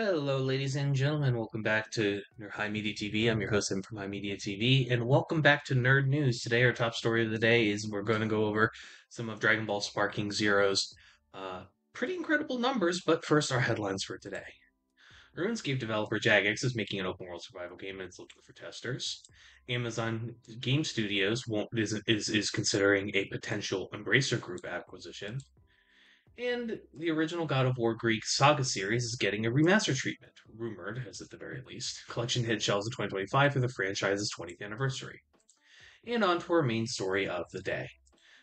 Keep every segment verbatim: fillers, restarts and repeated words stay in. Hello, ladies and gentlemen. Welcome back to Nerd High Media T V. I'm your host, Em from High Media T V, and welcome back to Nerd News. Today, our top story of the day is we're going to go over some of Dragon Ball Sparking Zero's uh, pretty incredible numbers, but first, our headlines for today. RuneScape developer Jagex is making an open-world survival game and is looking for testers. Amazon Game Studios won't, is, is, is considering a potential Embracer Group acquisition. And the original God of War Greek saga series is getting a remaster treatment, rumored, as at the very least. Collection hit shelves in twenty twenty-five for the franchise's twentieth anniversary. And on to our main story of the day.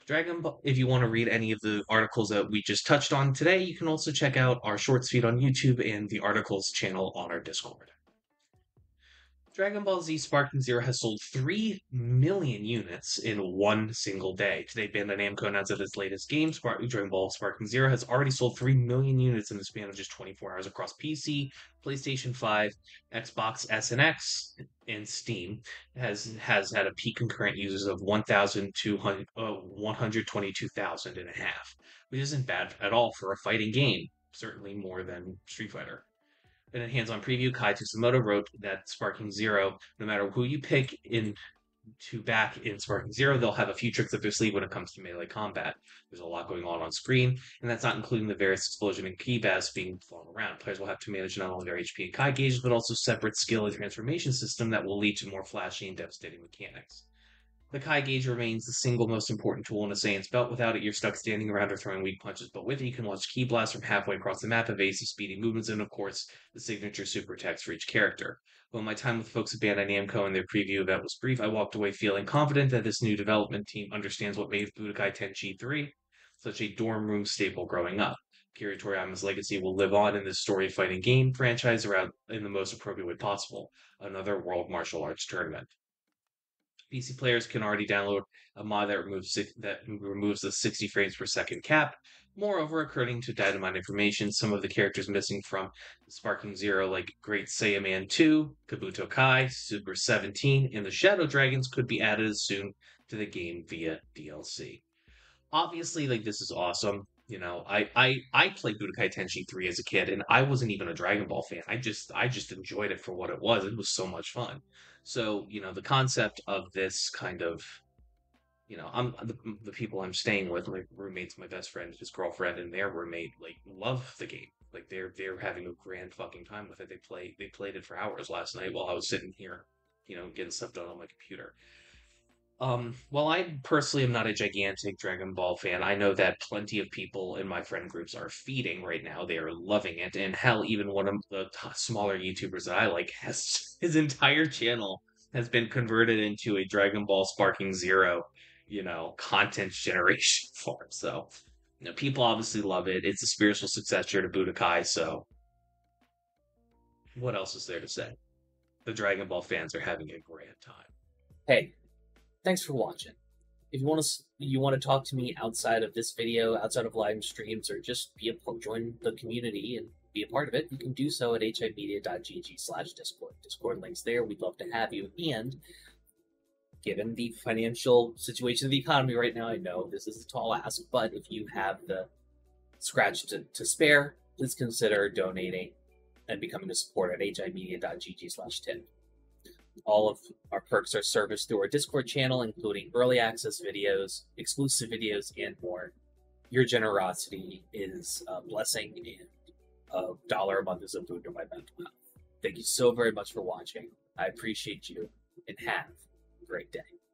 Dragon Ball, if you want to read any of the articles that we just touched on today, you can also check out our shorts feed on YouTube and the articles channel on our Discord. Dragon Ball Z Sparking Zero has sold three million units in one single day. Today, Bandai Namco announced that its latest game, Spark Dragon Ball Sparking Zero, has already sold three million units in the span of just twenty-four hours across P C, PlayStation five, Xbox S and X, and Steam. It has, has had a peak concurrent users of one hundred twenty-two thousand and a half, which isn't bad at all for a fighting game, certainly more than Street Fighter. In a hands-on preview, Kai Tsumoto wrote that Sparking Zero, no matter who you pick in to back in Sparking Zero, they'll have a few tricks up their sleeve when it comes to melee combat. There's a lot going on on screen, and that's not including the various explosion and kibas being flown around. Players will have to manage not only their H P and Kai gauges, but also separate skill and transformation system that will lead to more flashy and devastating mechanics. The Kai gauge remains the single most important tool in a Saiyan's belt. Without it, you're stuck standing around or throwing weak punches, but with it, you can launch Ki Blasts from halfway across the map, evasive speedy movements, and of course, the signature super attacks for each character. While my time with folks at Bandai Namco and their preview event was brief, I walked away feeling confident that this new development team understands what made Budokai Tenkaichi three such a dorm room staple growing up. Akira Toriyama's legacy will live on in this story-fighting game franchise around in the most appropriate way possible, another World Martial Arts tournament. P C players can already download a mod that removes that removes the sixty frames per second cap. Moreover, according to data mine information, some of the characters missing from Sparking Zero, like Great Saiyaman two, Kabuto Kai, Super seventeen, and the Shadow Dragons, could be added as soon to the game via D L C. Obviously, like this is awesome. You know, I I I played Budokai Tenkaichi three as a kid, and I wasn't even a Dragon Ball fan. I just I just enjoyed it for what it was. It was so much fun. So you know, the concept of this kind of, you know, I'm the, the people I'm staying with, my roommates, my best friend, his girlfriend, and their roommate, like love the game. Like they're they're having a grand fucking time with it. They play they played it for hours last night while I was sitting here, you know, getting stuff done on my computer. Um, while I personally am not a gigantic Dragon Ball fan, I know that plenty of people in my friend groups are feeding right now. They are loving it, and hell, even one of the smaller YouTubers that I like has his entire channel has been converted into a Dragon Ball Sparking Zero, you know, content generation form. So, you know, people obviously love it. It's a spiritual successor to Budokai, so what else is there to say? The Dragon Ball fans are having a grand time. Hey. Thanks for watching. If you want to you want to talk to me outside of this video, outside of live streams, or just be a join the community and be a part of it, you can do so at h i media dot g g slash discord. Discord links there. We'd love to have you. And given the financial situation of the economy right now, I know this is a tall ask, but if you have the scratch to, to spare, please consider donating and becoming a supporter at h i media dot g g slash tip. All of our perks are serviced through our Discord channel, including early access videos, exclusive videos, and more. Your generosity is a blessing, and a dollar a month is a boon to my mental health. Thank you so very much for watching. I appreciate you, and have a great day.